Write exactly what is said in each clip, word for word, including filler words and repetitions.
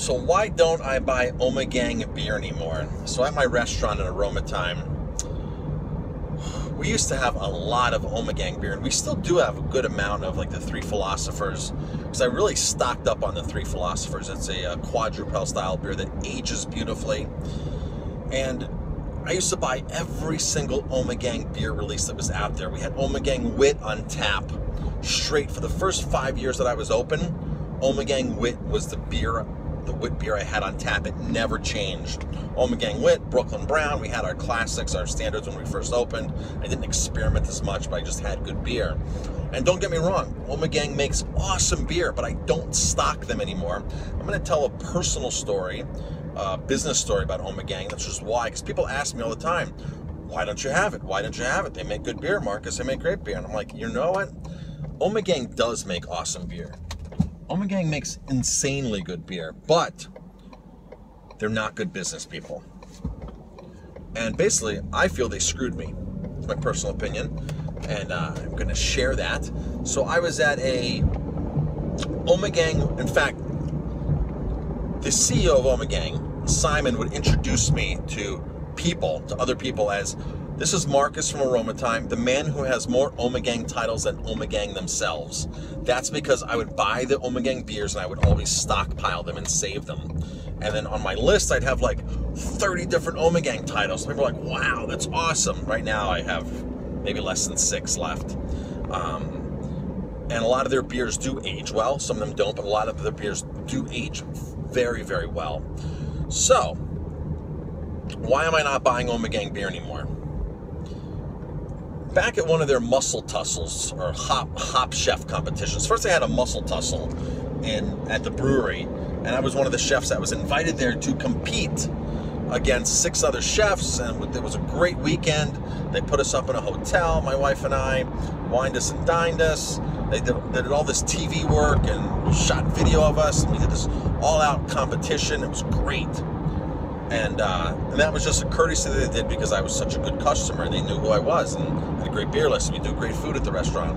So why don't I buy Ommegang beer anymore? So at my restaurant in Aroma Thyme, we used to have a lot of Ommegang beer, and we still do have a good amount of like the Three Philosophers, because I really stocked up on the Three Philosophers. It's a, a quadrupel style beer that ages beautifully, and I used to buy every single Ommegang beer release that was out there. We had Ommegang Wit on tap, straight for the first five years that I was open. Ommegang Wit was the beer, the wit beer I had on tap. It never changed. Ommegang Wit, Brooklyn Brown. We had our classics, our standards when we first opened. I didn't experiment as much, but I just had good beer. And don't get me wrong, Ommegang makes awesome beer, but I don't stock them anymore. I'm going to tell a personal story. Uh, business story about Ommegang. That's just why, because people ask me all the time, why don't you have it? Why don't you have it? They make good beer, Marcus. They make great beer. And I'm like, you know what? Ommegang does make awesome beer. Ommegang makes insanely good beer, but they're not good business people. And basically, I feel they screwed me. It's my personal opinion. And uh, I'm going to share that. So I was at a Ommegang, in fact, the C E O of Ommegang, Simon, would introduce me to people, to other people as, this is Marcus from Aroma Thyme, the man who has more Ommegang titles than Ommegang themselves. That's because I would buy the Ommegang beers and I would always stockpile them and save them. And then on my list, I'd have like thirty different Ommegang titles. People were like, wow, that's awesome. Right now I have maybe less than six left. Um, and a lot of their beers do age well. Some of them don't, but a lot of their beers do age very, very well. So, why am I not buying Ommegang beer anymore? Back at one of their muscle tussles, or hop, hop chef competitions, first they had a muscle tussle in, at the brewery, and I was one of the chefs that was invited there to compete against six other chefs, and it was a great weekend. They put us up in a hotel, my wife and I, wined us and dined us. They did, they did all this T V work and shot video of us, and we did this all-out competition. It was great. And, uh, and that was just a courtesy that they did because I was such a good customer. They knew who I was and had a great beer list, and we do great food at the restaurant.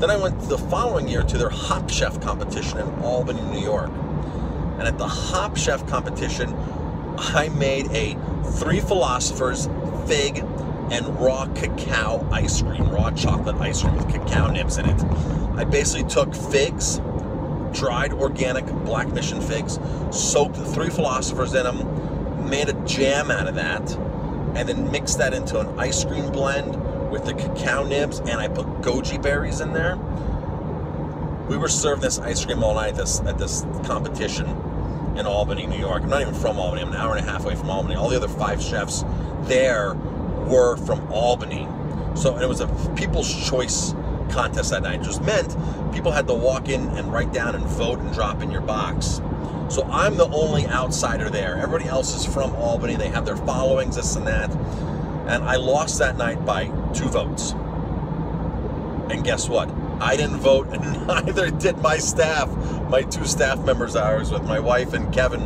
Then I went the following year to their Hop Chef competition in Albany, New York. And at the Hop Chef competition, I made a Three Philosophers fig and raw cacao ice cream, raw chocolate ice cream with cacao nibs in it. I basically took figs, dried organic Black Mission figs, soaked the Three Philosophers in them, made a jam out of that, and then mixed that into an ice cream blend with the cacao nibs, and I put goji berries in there. We were serving this ice cream all night at this, at this competition in Albany, New York. I'm not even from Albany. I'm an hour and a half away from Albany. All the other five chefs there were from Albany. So, and it was a People's Choice contest that night, just meant people had to walk in and write down and vote and drop in your box. So I'm the only outsider there. Everybody else is from Albany. They have their followings, this and that. And I lost that night by two votes. And guess what? I didn't vote, and neither did my staff. My two staff members that I was with, my wife and Kevin,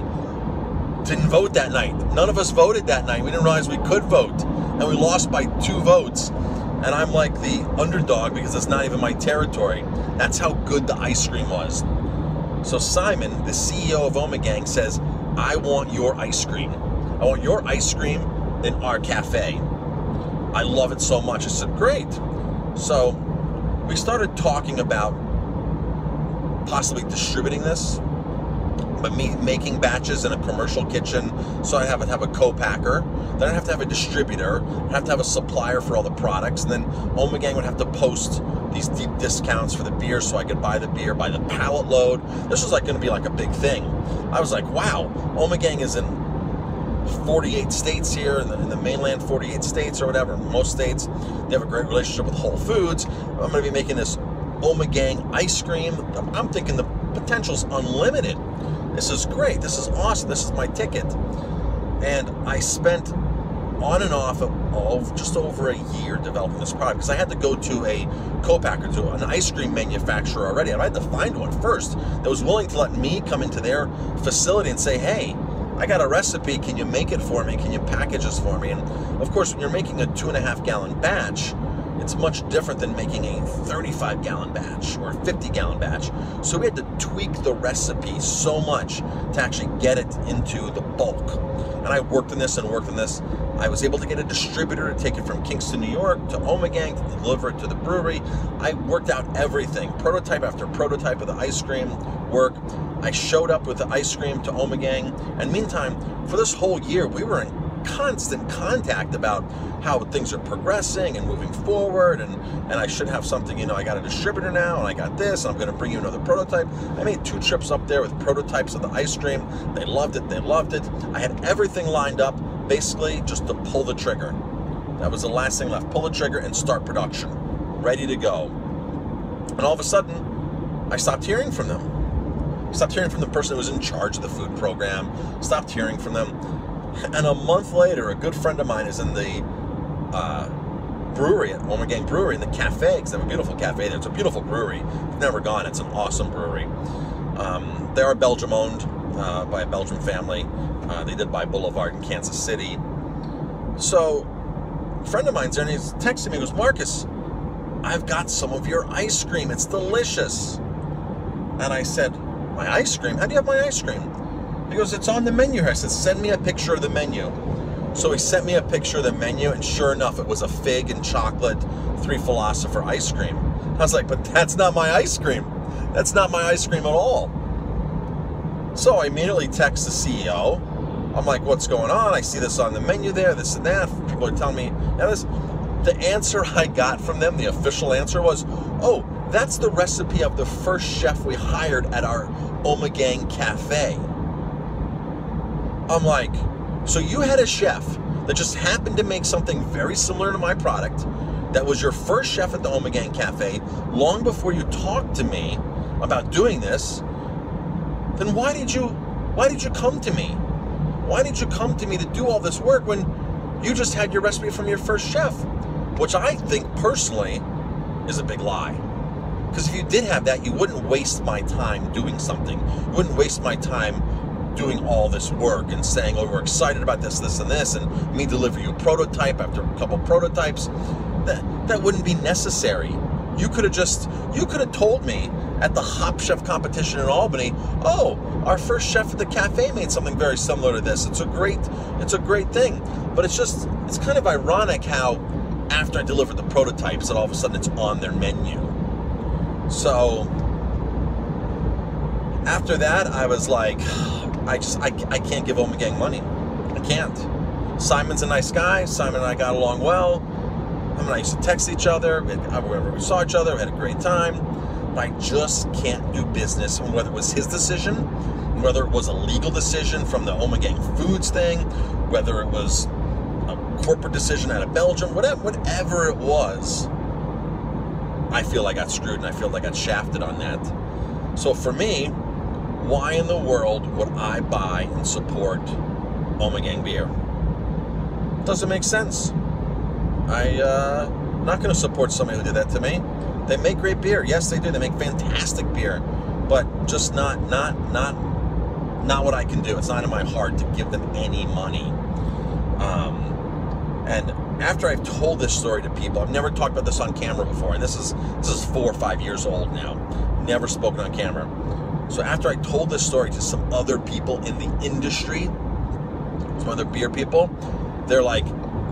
didn't vote that night. None of us voted that night. We didn't realize we could vote. And we lost by two votes. And I'm like the underdog because it's not even my territory. That's how good the ice cream was. So Simon, the C E O of Ommegang, says, I want your ice cream. I want your ice cream in our cafe. I love it so much. I said, great. So we started talking about possibly distributing this, but me making batches in a commercial kitchen, so I have to have a co-packer, then I'd have to have a distributor, I'd have to have a supplier for all the products, and then Ommegang would have to post these deep discounts for the beer so I could buy the beer by the pallet load. This was like going to be like a big thing. I was like, wow, Ommegang is in forty-eight states here, in the, in the mainland forty-eight states or whatever, most states. They have a great relationship with Whole Foods. I'm going to be making this Ommegang ice cream. I'm thinking the potential's unlimited. This is great. This is awesome. This is my ticket. And I spent on and off of, of just over a year developing this product because I had to go to a co-packer, to an ice cream manufacturer already. I had to find one first that was willing to let me come into their facility and say, hey, I got a recipe. Can you make it for me? Can you package this for me? And of course, when you're making a two and a half gallon batch, It's much different than making a thirty-five gallon batch or a fifty gallon batch. So we had to tweak the recipe so much to actually get it into the bulk. And I worked on this and worked on this. I was able to get a distributor to take it from Kingston, New York to Ommegang to deliver it to the brewery. I worked out everything, prototype after prototype of the ice cream work. I showed up with the ice cream to Ommegang. And meantime, for this whole year, we were in constant contact about how things are progressing and moving forward, and and I should have something, you know, I got a distributor now and I got this, and I'm gonna bring you another prototype. I made two trips up there with prototypes of the ice cream. They loved it, they loved it. I had everything lined up basically just to pull the trigger. That was the last thing left, pull the trigger and start production, ready to go. And all of a sudden, I stopped hearing from them. I stopped hearing from the person who was in charge of the food program, stopped hearing from them. And a month later, a good friend of mine is in the uh, brewery, at Ommegang Brewery, in the cafe, because they have a beautiful cafe there. It's a beautiful brewery. I've never gone. It's an awesome brewery. Um, they are Belgium-owned uh, by a Belgian family. Uh, they did buy Boulevard in Kansas City. So a friend of mine's there, and he's texting me. He goes, Marcus, I've got some of your ice cream. It's delicious. And I said, my ice cream? How do you have my ice cream? He goes, it's on the menu. I said, send me a picture of the menu. So he sent me a picture of the menu, and sure enough, it was a fig and chocolate Three Philosopher ice cream. I was like, but that's not my ice cream. That's not my ice cream at all. So I immediately text the C E O. I'm like, what's going on? I see this on the menu there, this and that. People are telling me, now this. The answer I got from them, the official answer was, oh, that's the recipe of the first chef we hired at our Ommegang Cafe. I'm like, so you had a chef that just happened to make something very similar to my product, that was your first chef at the Ommegang Cafe long before you talked to me about doing this. Then why did you why did you come to me? Why did you come to me to do all this work when you just had your recipe from your first chef? Which I think personally is a big lie. Because if you did have that, you wouldn't waste my time doing something. You wouldn't waste my time doing all this work and saying, oh, we're excited about this, this, and this, and me deliver you a prototype after a couple prototypes. That, that wouldn't be necessary. You could have just, you could have told me at the Hop Chef competition in Albany, oh, our first chef at the cafe made something very similar to this. It's a great, it's a great thing. But it's just, it's kind of ironic how after I delivered the prototypes, that all of a sudden it's on their menu. So after that, I was like, I just, I, I can't give Ommegang money. I can't. Simon's a nice guy. Simon and I got along well. I mean, I used to text each other. We, had, we saw each other. We had a great time. But I just can't do business. And whether it was his decision, whether it was a legal decision from the Ommegang Foods thing, whether it was a corporate decision out of Belgium, whatever, whatever it was, I feel I got screwed and I feel I got shafted on that. So for me, why in the world would I buy and support Ommegang beer? Doesn't make sense. I, uh, I'm not going to support somebody who did that to me. They make great beer. Yes, they do. They make fantastic beer, but just not, not, not, not what I can do. It's not in my heart to give them any money. Um, and after I've told this story to people, I've never talked about this on camera before, and this is, this is four or five years old now. Never spoken on camera. So after I told this story to some other people in the industry, some other beer people, they're like,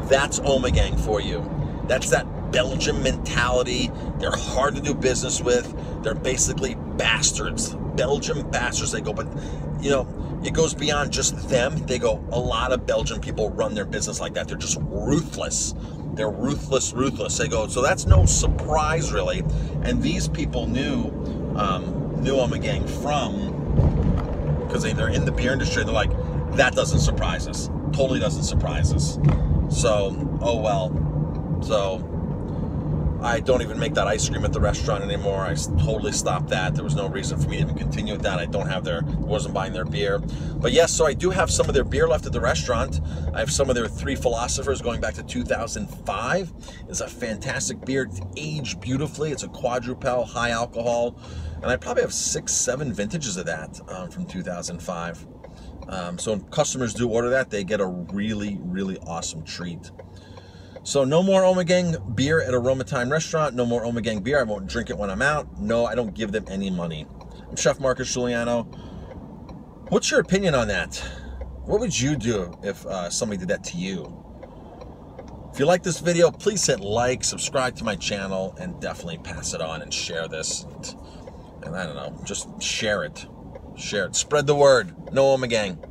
that's Ommegang for you. That's that Belgian mentality. They're hard to do business with. They're basically bastards, Belgian bastards. They go, but you know, it goes beyond just them. They go, a lot of Belgian people run their business like that. They're just ruthless. They're ruthless, ruthless. They go, so that's no surprise really. And these people knew, um, knew Ommegang from, because they're in the beer industry, they're like, that doesn't surprise us. Totally doesn't surprise us. So, oh well. So, I don't even make that ice cream at the restaurant anymore. I totally stopped that. There was no reason for me to even continue with that. I don't have their, wasn't buying their beer. But yes, so I do have some of their beer left at the restaurant. I have some of their Three Philosophers going back to two thousand five. It's a fantastic beer. It's aged beautifully. It's a quadrupel, high alcohol. And I probably have six, seven vintages of that um, from two thousand five. Um, so when customers do order that, they get a really, really awesome treat. So no more Ommegang beer at Aroma Thyme restaurant. No more Ommegang beer. I won't drink it when I'm out. No, I don't give them any money. I'm Chef Marcus Giuliano. What's your opinion on that? What would you do if uh, somebody did that to you? If you like this video, please hit like, subscribe to my channel, and definitely pass it on and share this. And, and I don't know, just share it. Share it. Spread the word. No Ommegang.